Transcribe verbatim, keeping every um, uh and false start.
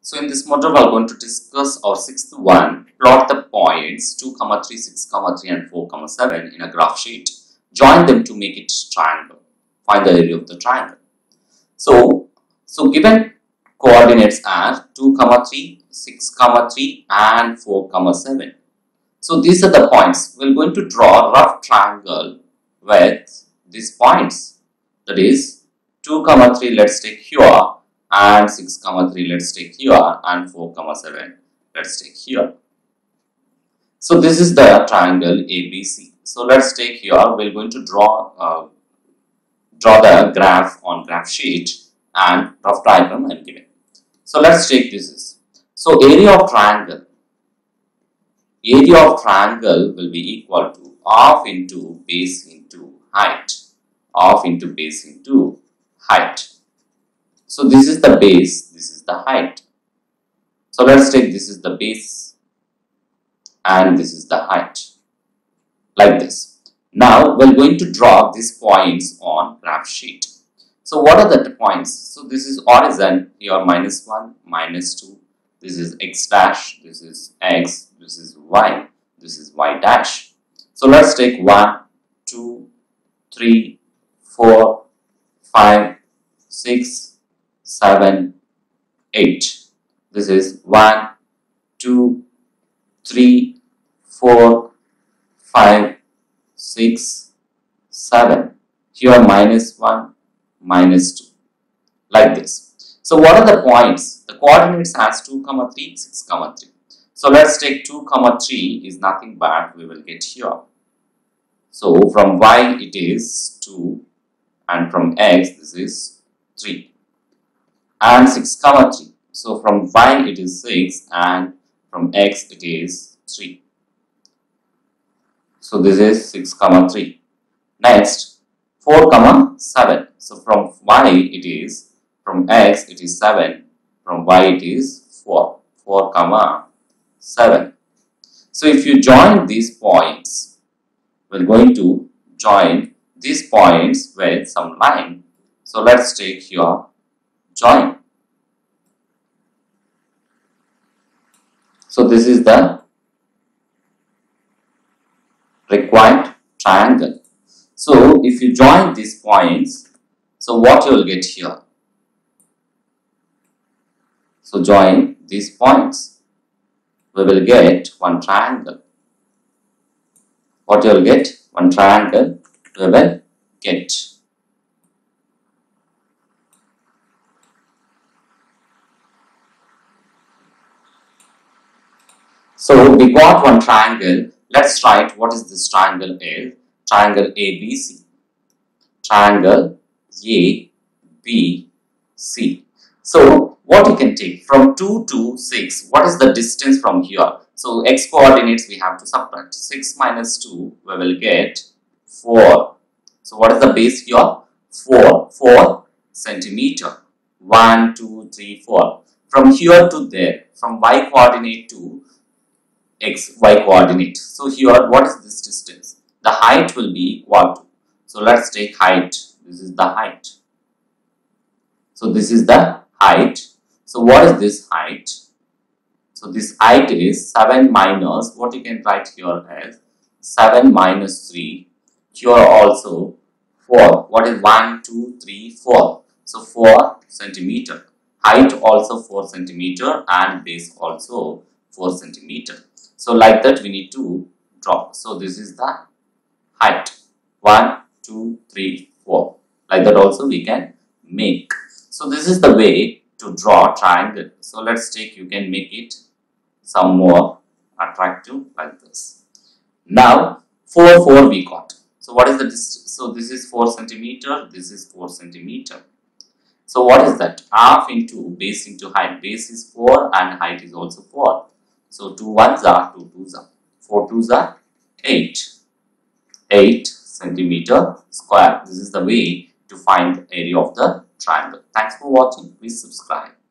So in this module, we are going to discuss our sixth one, plot the points two, three, six, three and four, seven in a graph sheet. Join them to make it triangle. Find the area of the triangle. So, so given coordinates are two, three, six, three and four, seven. So these are the points. We are going to draw a rough triangle with these points. That is two, three let's take here, and six, three let's take here, and four, seven let's take here. So this is the triangle A B C. So let's take here, we're going to draw uh, draw the graph on graph sheet and rough diagram and given. So let's take this is. So area of triangle, area of triangle will be equal to half into base into height, half into base into height. So this is the base, this is the height. So let's take this is the base and this is the height, like this. Now we're going to draw these points on graph sheet. So what are the points? So this is origin, here minus one, minus two. This is x dash, this is x, this is y, this is y dash. So let's take one, two, three, four, five, six, seven, eight. This is one, two, three, four, five, six, seven. Here minus one, minus two. Like this. So what are the points? The coordinates has two, three, six, three. So let's take two, three is nothing but we will get here. So from y it is two, and from x this is three, and six, three. So from y it is six and from x it is three. So this is six, three. Next four, seven. So from y it is, from x it is seven, from y it is four, four, seven. So if you join these points, we're going to join these points with some line. So let's take here join. So this is the required triangle. So if you join these points, so what you will get here? So join these points, we will get one triangle. What you will get? One triangle we will get. So we got one triangle. Let's write what is this triangle is. Triangle A B C. Triangle A B C. So what you can take from two to six, what is the distance from here? So x coordinates we have to subtract. six minus two, we will get four. So what is the base here? four, four centimeter. one, two, three, four. From here to there, from y coordinate to x, y coordinate. So here, what is this distance? The height will be equal to. So let's take height. This is the height. So this is the height. So what is this height? So this height is seven minus, what you can write here as seven minus three. Here also four. What is one, two, three, four? So four centimeter. Height also four centimeter and base also four centimeter. So like that we need to draw. So this is the height. one, two, three, four. Like that also we can make. So this is the way to draw triangle. So let's take, you can make it some more attractive like this. Now four, four we got. So what is the distance? So this is four centimeter. This is four centimeter. So what is that? Half into base into height. Base is four and height is also four. So two ones are two twos are. four twos are eight. eight centimeter square. This is the way to find the area of the triangle. Thanks for watching. Please subscribe.